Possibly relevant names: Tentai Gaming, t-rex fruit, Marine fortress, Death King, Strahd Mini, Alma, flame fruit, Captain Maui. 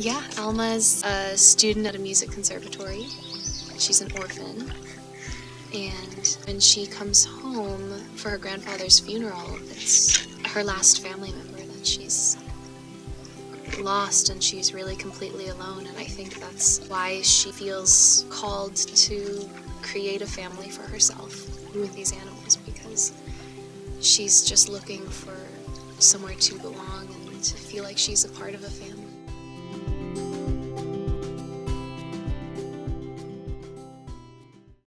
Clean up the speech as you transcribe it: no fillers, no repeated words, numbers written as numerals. Yeah, Alma's a student at a music conservatory. She's an orphan. And when she comes home for her grandfather's funeral, it's her last family member that she's lost, and she's really completely alone, and I think that's why she feels called to create a family for herself with these animals, because she's just looking for somewhere to belong and to feel like she's a part of a family.